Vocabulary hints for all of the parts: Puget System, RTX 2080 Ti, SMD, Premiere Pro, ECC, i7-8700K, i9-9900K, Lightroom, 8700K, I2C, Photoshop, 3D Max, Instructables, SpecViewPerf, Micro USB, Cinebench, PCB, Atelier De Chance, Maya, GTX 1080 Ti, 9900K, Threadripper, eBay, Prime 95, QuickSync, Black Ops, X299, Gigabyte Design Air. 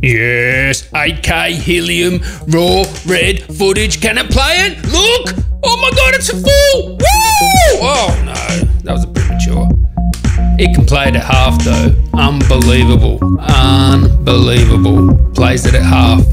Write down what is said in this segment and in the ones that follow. Yes, 8K helium raw red footage. Can it play it? Look! Oh my god, it's a full! Woo! Oh no, that was a premature. It can play it at half though. Unbelievable. Unbelievable. Plays it at half.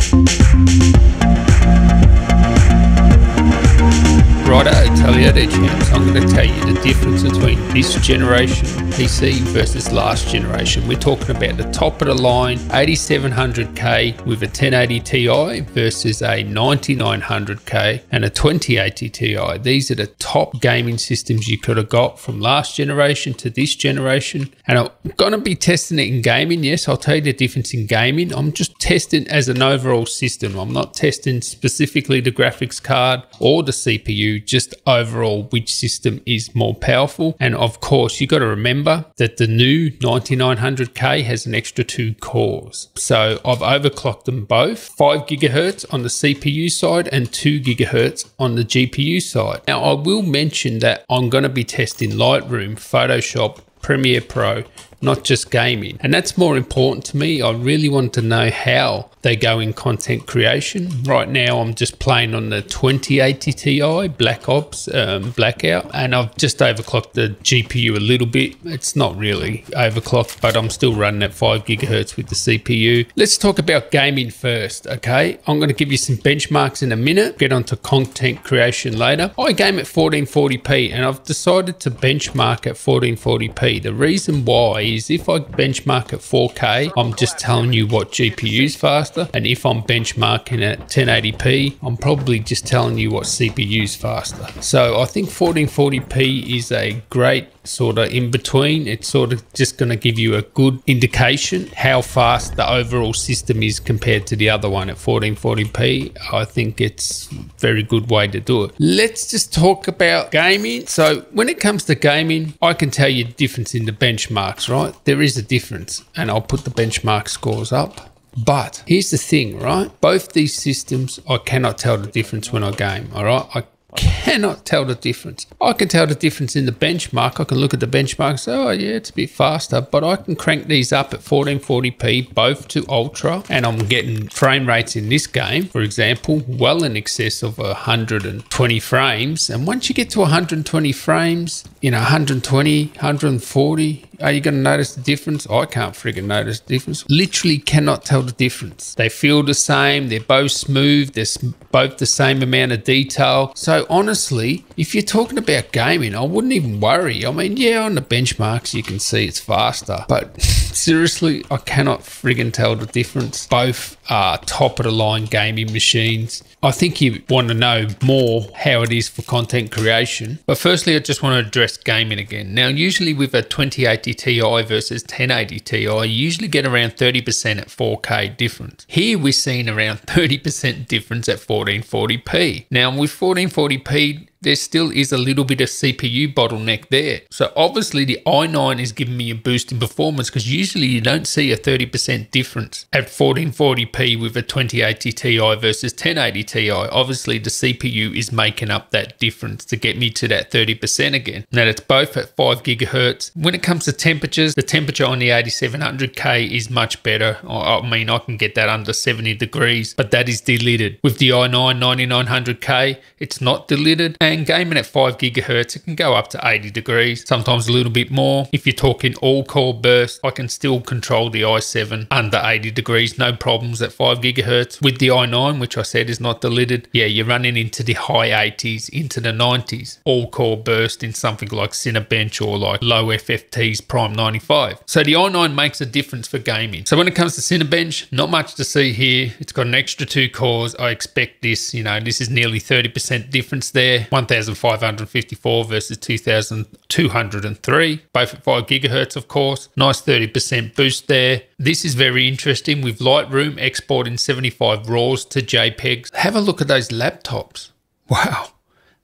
Right at Atelier De Chance, I'm going to tell you the difference between this generation PC versus last generation. We're talking about the top of the line 8700K with a 1080 Ti versus a 9900K and a 2080 Ti. These are the top gaming systems you could have got from last generation to this generation. And I'm going to be testing it in gaming. Yes, I'll tell you the difference in gaming. I'm just testing as an overall system. I'm not testing specifically the graphics card or the CPU. Just overall, which system is more powerful. And of course, you got to remember that the new 9900K has an extra 2 cores. So I've overclocked them both, 5 GHz on the CPU side and 2 GHz on the GPU side. Now I will mention that I'm going to be testing Lightroom, Photoshop, Premiere Pro, not just gaming. And that's more important to me. I really want to know how they go in content creation. Right now, I'm just playing on the 2080 Ti, Black Ops, Blackout, and I've just overclocked the GPU a little bit. It's not really overclocked, but I'm still running at 5 GHz with the CPU. Let's talk about gaming first, okay? I'm gonna give you some benchmarks in a minute, get onto content creation later. I game at 1440p, and I've decided to benchmark at 1440p. The reason why is if I benchmark at 4K, I'm just telling you what GPU's faster, and if I'm benchmarking at 1080p, I'm probably just telling you what CPU's faster. So I think 1440p is a great sort of in between. It's sort of just going to give you a good indication how fast the overall system is compared to the other one at 1440p. I think it's a very good way to do it. Let's just talk about gaming. So when it comes to gaming, I can tell you the difference in the benchmarks, right? There is a difference, and I'll put the benchmark scores up. But here's the thing, right? Both these systems, I cannot tell the difference when I game, all right? I cannot tell the difference. I can tell the difference in the benchmark. I can look at the benchmark and say, oh yeah, it's a bit faster, but I can crank these up at 1440p, both to ultra, and I'm getting frame rates in this game, for example, well in excess of 120 frames. And once you get to 120 frames, you know, 120, 140, are you going to notice the difference? I can't friggin' notice the difference. Literally cannot tell the difference. They feel the same. They're both smooth. They're both the same amount of detail. So honestly, if you're talking about gaming, I wouldn't even worry. I mean, yeah, on the benchmarks, you can see it's faster. But seriously, I cannot friggin' tell the difference. Both are top of the line gaming machines. I think you want to know more how it is for content creation. But firstly, I just want to address gaming again. Now, usually with a 2080 Ti versus 1080 Ti, you usually get around 30% at 4K difference. Here we're seeing around 30% difference at 1440p. Now with 1440p, there still is a little bit of CPU bottleneck there. So obviously the i9 is giving me a boost in performance, because usually you don't see a 30% difference at 1440p with a 2080 Ti versus 1080 Ti. Obviously the CPU is making up that difference to get me to that 30% again. Now it's both at 5 GHz. When it comes to temperatures, the temperature on the 8700K is much better. I mean, I can get that under 70 degrees, but that is delidded. With the i9 9900K, it's not delidded. And gaming at 5 GHz, it can go up to 80 degrees, sometimes a little bit more. If you're talking all core burst, I can still control the i7 under 80 degrees, no problems at 5 GHz. With the i9, which I said is not delidded, yeah, you're running into the high 80s, into the 90s, all core burst in something like Cinebench or like low FFT's Prime 95. So the i9 makes a difference for gaming. So when it comes to Cinebench, not much to see here. It's got an extra 2 cores. I expect this, you know, this is nearly 30% difference there. 1554 versus 2203, both at 5 GHz, of course. Nice 30% boost there. This is very interesting with Lightroom exporting 75 RAWs to JPEGs. Have a look at those laptops. Wow.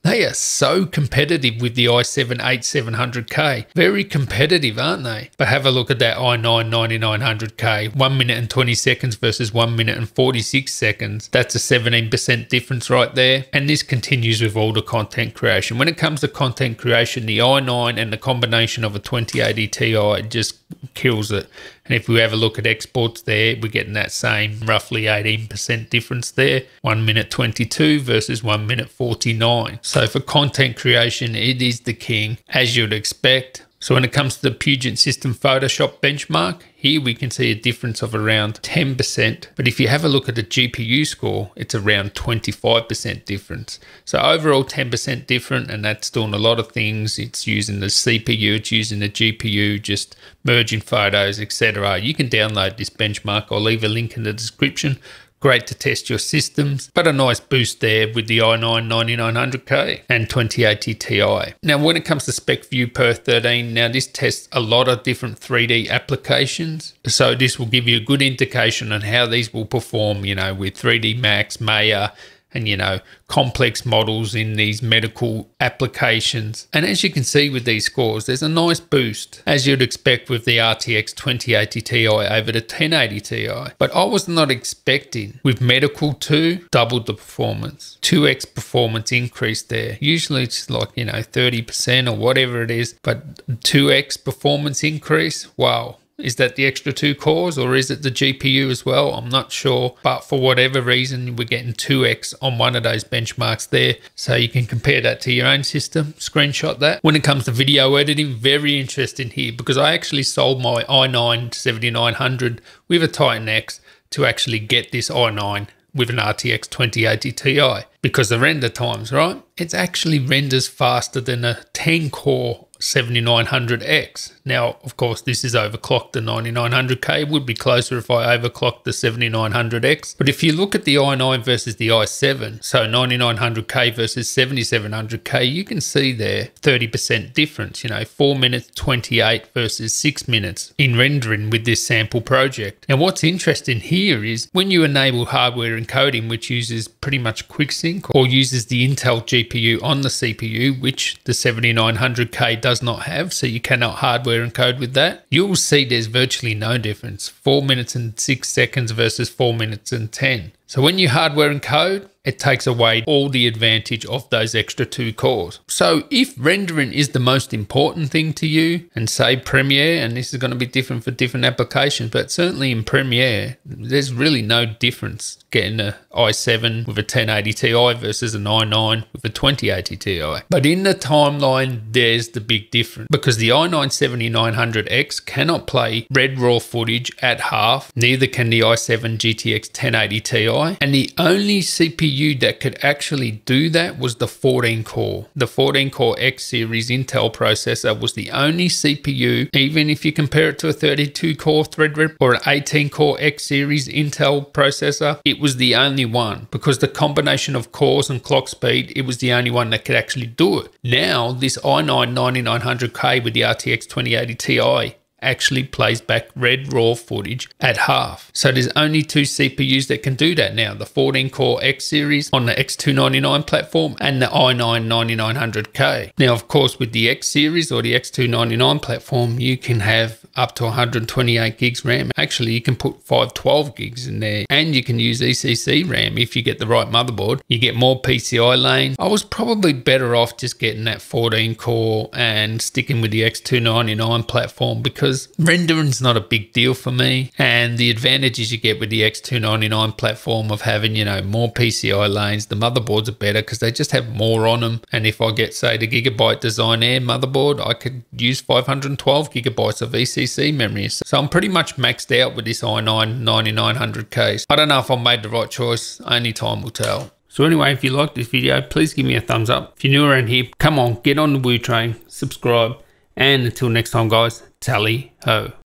They are so competitive with the i7-8700K. Very competitive, aren't they? But have a look at that i9-9900K. 1 minute and 20 seconds versus 1 minute and 46 seconds. That's a 17% difference right there. And this continues with all the content creation. When it comes to content creation, the i9 and the combination of a 2080 Ti just kills it. And if we have a look at exports there, we're getting that same roughly 18% difference there, 1 minute 22 versus 1 minute 49. So for content creation, it is the king, as you'd expect. So when it comes to the Puget System Photoshop benchmark, here we can see a difference of around 10%, but if you have a look at the GPU score, it's around 25% difference. So overall 10% different, and that's doing a lot of things. It's using the CPU, it's using the GPU, just merging photos, etc. You can download this benchmark. I'll leave a link in the description. Great to test your systems, but a nice boost there with the i9 9900K and 2080 Ti. Now, when it comes to SpecViewPerf 13, now this tests a lot of different 3D applications. So this will give you a good indication on how these will perform, you know, with 3D Max, Maya, and, you know, complex models in these medical applications. And as you can see with these scores, there's a nice boost, as you'd expect with the RTX 2080 Ti over the 1080 Ti. But I was not expecting with medical too, doubled the performance, 2x performance increase there. Usually it's like, you know, 30% or whatever it is, but 2x performance increase, wow. Is that the extra two cores, or is it the GPU as well? I'm not sure, but for whatever reason, we're getting 2x on one of those benchmarks there. So you can compare that to your own system, screenshot that. When it comes to video editing, very interesting here, because I actually sold my i9 7900 with a Titan X to actually get this i9 with an RTX 2080 Ti, because the render times, right? It actually renders faster than a 10-core 7900X. Now, of course, this is overclocked. The 9900K would be closer if I overclocked the 7900X. But if you look at the i9 versus the i7, so 9900K versus 7700K, you can see there 30% difference, you know, 4 minutes 28 versus 6 minutes in rendering with this sample project. And what's interesting here is when you enable hardware encoding, which uses pretty much QuickSync or uses the Intel GPU on the CPU, which the 7900K does not have, so you cannot hardware encode with that, you'll see there's virtually no difference, 4 minutes and 6 seconds versus 4 minutes and 10. So when you hardware encode, it takes away all the advantage of those extra two cores. So if rendering is the most important thing to you, and say Premiere, and this is going to be different for different applications, but certainly in Premiere, there's really no difference getting an i7 with a 1080 Ti versus an i9 with a 2080 Ti. But in the timeline, there's the big difference, because the i9 7900X cannot play red raw footage at half, neither can the i7 GTX 1080 Ti. And the only CPU that could actually do that was the 14-core. The 14-core X series Intel processor was the only CPU, even if you compare it to a 32-core Threadripper or an 18-core X series Intel processor, it was the only one, because the combination of cores and clock speed, it was the only one that could actually do it. Now, this i9 9900K with the RTX 2080 Ti actually plays back red raw footage at half. So there's only two CPUs that can do that now, the 14-core X series on the X299 platform and the i9 9900K. Now, of course, with the X series or the X299 platform, you can have up to 128 gigs RAM. Actually, you can put 512 gigs in there, and you can use ECC RAM if you get the right motherboard. You get more PCI lanes. I was probably better off just getting that 14-core and sticking with the X299 platform, because rendering's not a big deal for me, and the advantages you get with the X299 platform of having, you know, more PCI lanes, the motherboards are better because they just have more on them. And if I get, say, the Gigabyte Design Air motherboard, I could use 512 gigabytes of ECC memory. So I'm pretty much maxed out with this i9 9900K. I don't know if I made the right choice, only time will tell. So anyway, if you liked this video, please give me a thumbs up. If you're new around here, come on, get on the Woo train, subscribe, and until next time, guys, tally ho.